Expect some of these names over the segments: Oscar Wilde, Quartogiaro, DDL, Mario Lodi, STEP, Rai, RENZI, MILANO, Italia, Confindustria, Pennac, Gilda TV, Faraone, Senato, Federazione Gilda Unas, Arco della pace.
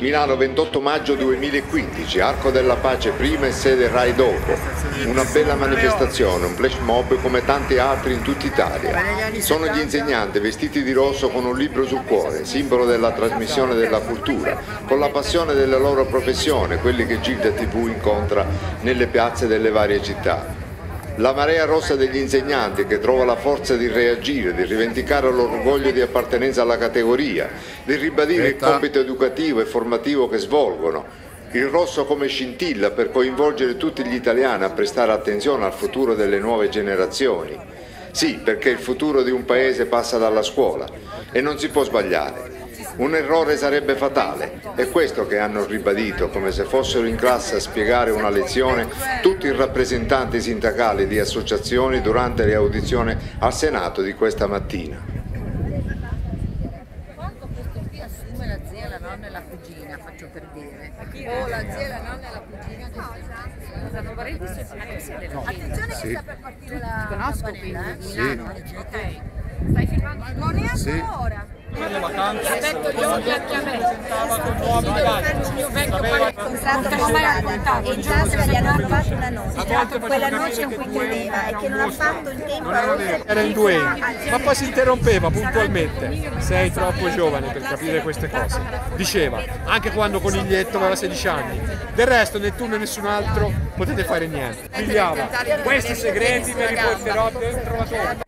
Milano 28 maggio 2015, Arco della Pace prima e sede Rai dopo. Una bella manifestazione, un flash mob come tanti altri in tutta Italia. Sono gli insegnanti vestiti di rosso con un libro sul cuore, simbolo della trasmissione della cultura, con la passione della loro professione, quelli che Gilda TV incontra nelle piazze delle varie città. La marea rossa degli insegnanti che trova la forza di reagire, di rivendicare l'orgoglio di appartenenza alla categoria, di ribadire il compito educativo e formativo che svolgono. Il rosso come scintilla per coinvolgere tutti gli italiani a prestare attenzione al futuro delle nuove generazioni. Sì, perché il futuro di un paese passa dalla scuola e non si può sbagliare. Un errore sarebbe fatale, è questo che hanno ribadito, come se fossero in classe a spiegare una lezione tutti i rappresentanti sindacali di associazioni durante le audizioni al Senato di questa mattina. Quanto costa qui assume la zia, la nonna e la cugina, faccio per dire. O la zia, la nonna e la cugina del... Attenzione che sta per partire la campanella, eh? Milano, ok. Stai filmando? Non è ancora ora. Aspetto gli occhi anche a me. Io vengo a fare il contratto, gli hanno fatto una noce, quella noce in cui credeva e che non ha fatto il tempo. Era in due, ma poi si interrompeva puntualmente. Sei troppo giovane per capire queste cose, diceva, anche quando Coniglietto aveva 16 anni. Del resto né tu né nessun altro potete fare niente. Pigliava, questi segreti ve li porterò dentro la torta.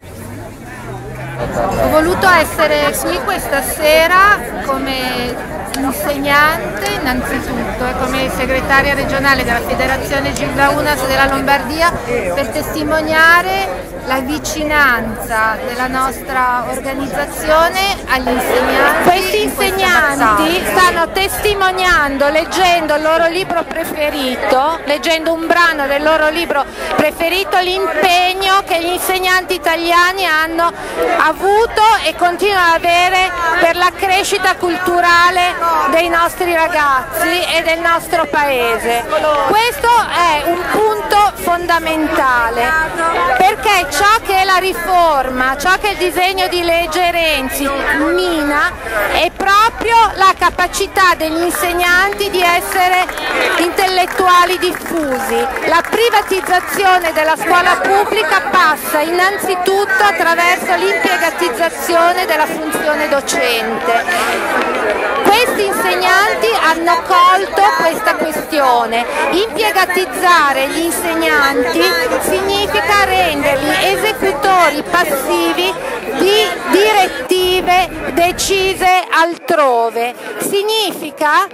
Ho voluto essere qui questa sera come insegnante innanzitutto e come segretaria regionale della Federazione Gilda Unas della Lombardia per testimoniare la vicinanza della nostra organizzazione agli insegnanti. Questi insegnanti stanno testimoniando leggendo il loro libro preferito, leggendo un brano del loro libro preferito, l'impegno che gli insegnanti italiani hanno avuto e continuano ad avere per la crescita culturale dei nostri ragazzi e del nostro paese. Questo è un punto fondamentale perché ciò che è la riforma, ciò che il disegno di legge Renzi mina è proprio la capacità degli insegnanti di essere intellettuali diffusi. La privatizzazione della scuola pubblica passa innanzitutto attraverso l'impiegatizzazione della funzione docente. Questi insegnanti hanno colto questa questione. Impiegatizzare gli insegnanti significa renderli esecutori passivi di direttive decise altrove, significa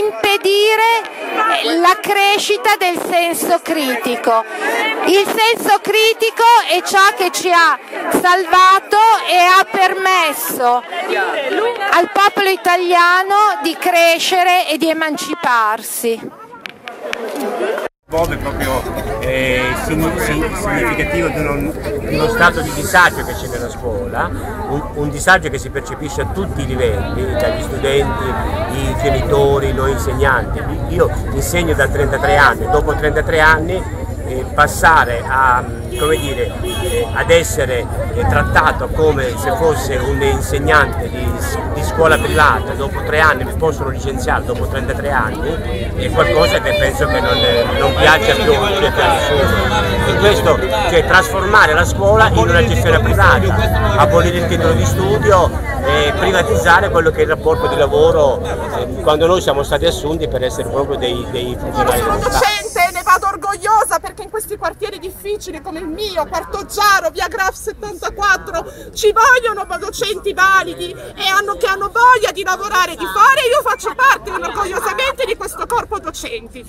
impedire la crescita del senso critico. Il senso critico è ciò che ci ha salvato e ha permesso al popolo italiano di crescere e di emanciparsi. È proprio significativo di uno stato di disagio che c'è nella scuola, un disagio che si percepisce a tutti i livelli, dagli studenti, i genitori, noi insegnanti. Io insegno da 33 anni, dopo 33 anni passare a, come dire, ad essere trattato come se fosse un insegnante di scuola privata, dopo 3 anni mi possono licenziare, dopo 33 anni, è qualcosa che penso che non piaccia più a nessuno. E questo, cioè, trasformare la scuola in una gestione privata, abolire il titolo di studio e privatizzare quello che è il rapporto di lavoro quando noi siamo stati assunti per essere proprio dei funzionari dello Stato. Vado orgogliosa perché in questi quartieri difficili come il mio, Quartogiaro, via Graf 74, ci vogliono docenti validi e che hanno voglia di lavorare, di fare. Io faccio parte orgogliosamente di questo corpo docenti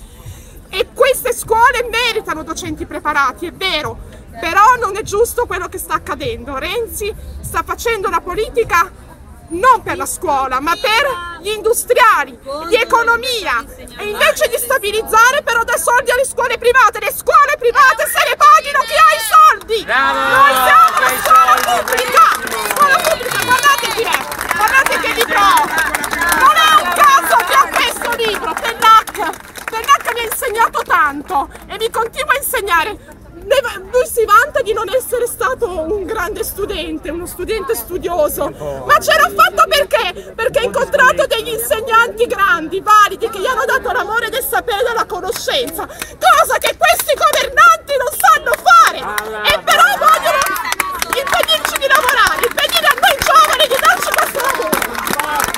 e queste scuole meritano docenti preparati, è vero, però non è giusto quello che sta accadendo. Renzi sta facendo una politica non per la scuola ma per gli industriali, di economia, e invece di stabilizzare però dà soldi alle scuole private. Le scuole private se le paghino chi ha i soldi. Noi siamo una scuola pubblica, guardate chi è, guardate che libro ho. Non è un caso che ho questo libro, Pennac mi ha insegnato tanto e mi continua a insegnare. Lui si vanta di non essere stato un grande studente, uno studente studioso, ma ce l'ha fatta perché? Perché ha incontrato degli insegnanti grandi, validi, che gli hanno dato l'amore del sapere e della conoscenza, cosa che questi governanti non sanno fare, e però vogliono impedirci di lavorare, impedire a noi giovani di darci questo lavoro.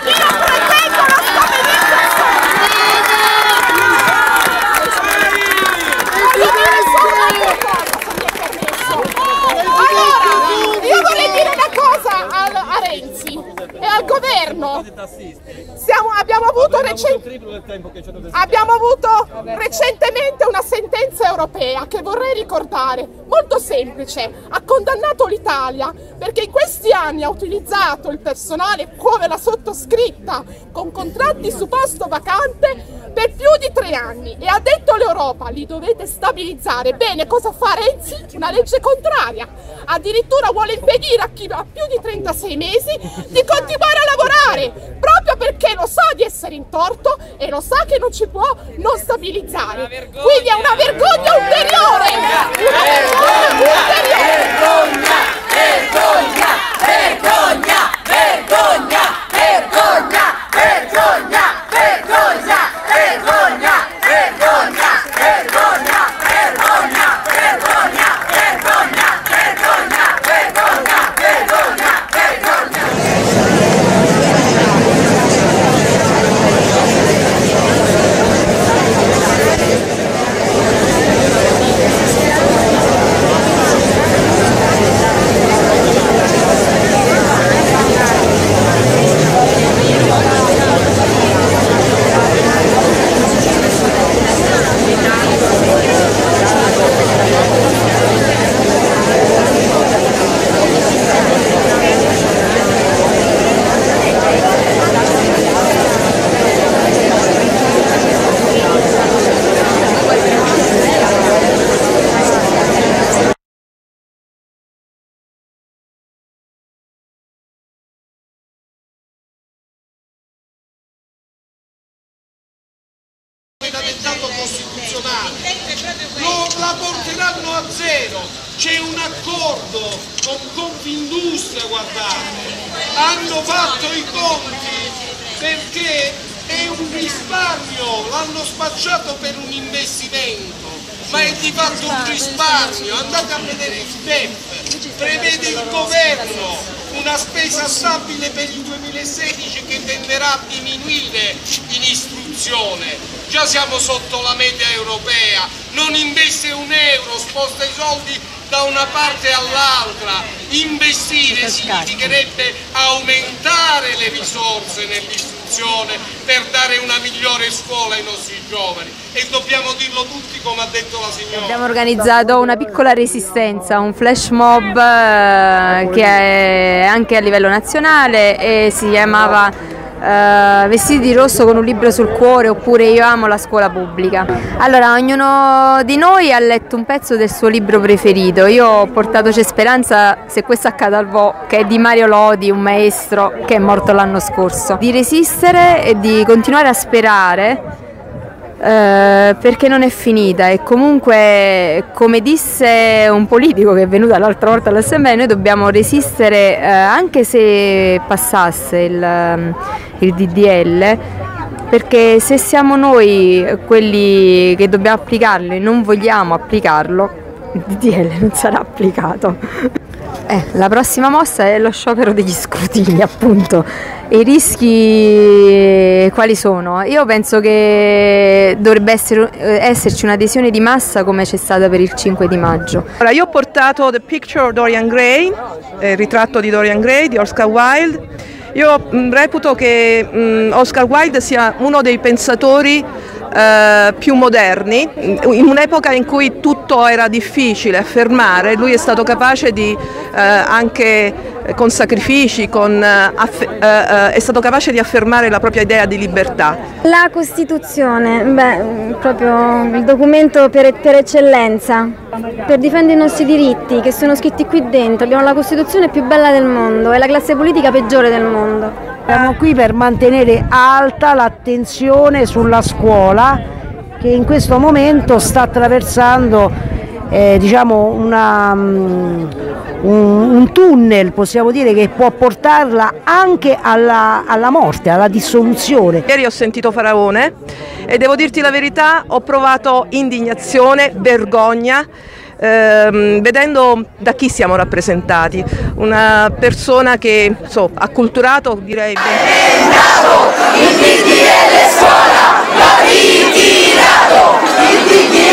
Io pretendo la governo. Abbiamo avuto recentemente una sentenza europea che vorrei ricordare, molto semplice, ha condannato l'Italia perché in questi anni ha utilizzato il personale come la sottoscritta con contratti su posto vacante per più di 3 anni, e ha detto all'Europa: li dovete stabilizzare. Bene, cosa fa Renzi? Una legge contraria, addirittura vuole impedire a chi ha più di 36 mesi di continuare a lavorare, proprio perché lo sa di essere in torto e lo sa che non ci può non stabilizzare. Quindi è una vergogna ulteriore, una vergogna ulteriore. Vergogna, vergogna, vergogna, vergogna, vergogna, vergogna, vergogna, vergogna, vergogna, vergogna, vergogna, vergogna, vergogna, vergogna, vergogna, vergogna, la porteranno a zero. C'è un accordo con Confindustria, guardate, hanno fatto i conti perché è un risparmio, l'hanno spacciato per un investimento, ma è di fatto un risparmio. Andate a vedere il STEP, prevede il governo una spesa stabile per il 2016 che tenderà a diminuire in istruzione. Già siamo sotto la media europea, non investe un euro, sposta i soldi da una parte all'altra. Investire significherebbe aumentare le risorse nell'istruzione per dare una migliore scuola ai nostri giovani, e dobbiamo dirlo tutti, come ha detto la signora. Abbiamo organizzato una piccola resistenza, un flash mob che è anche a livello nazionale e si chiamava vestiti di rosso con un libro sul cuore, oppure io amo la scuola pubblica. Allora, ognuno di noi ha letto un pezzo del suo libro preferito. Io ho portato C'è speranza se questo accade al vo, che è di Mario Lodi, un maestro che è morto l'anno scorso. Di resistere e di continuare a sperare, perché non è finita, e comunque, come disse un politico che è venuto l'altra volta all'assemblea, noi dobbiamo resistere, anche se passasse il DDL, perché se siamo noi quelli che dobbiamo applicarlo e non vogliamo applicarlo, il DDL non sarà applicato. La prossima mossa è lo sciopero degli scrutini, appunto. I rischi quali sono? Io penso che dovrebbe esserci un'adesione di massa, come c'è stata per il 5 di maggio. Allora, io ho portato The Picture of Dorian Gray, il ritratto di Dorian Gray di Oscar Wilde. Io reputo che Oscar Wilde sia uno dei pensatori più moderni. In un'epoca in cui tutto era difficile affermare, lui è stato capace di, anche con sacrifici, è stato capace di affermare la propria idea di libertà. La Costituzione, beh, proprio il documento per eccellenza, per difendere i nostri diritti che sono scritti qui dentro. Abbiamo la Costituzione più bella del mondo e la classe politica peggiore del mondo. Siamo qui per mantenere alta l'attenzione sulla scuola, che in questo momento sta attraversando diciamo un tunnel, possiamo dire, che può portarla anche alla morte, alla dissoluzione. Ieri ho sentito Faraone e devo dirti la verità, ho provato indignazione, vergogna, vedendo da chi siamo rappresentati, una persona che acculturato, direi. Il DDL scuola l'ha ritirato, il DDL